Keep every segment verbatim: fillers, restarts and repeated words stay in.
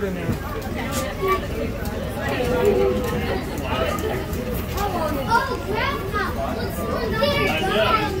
food in there. Oh, Grandpa! What's going on? Yeah.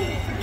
cold.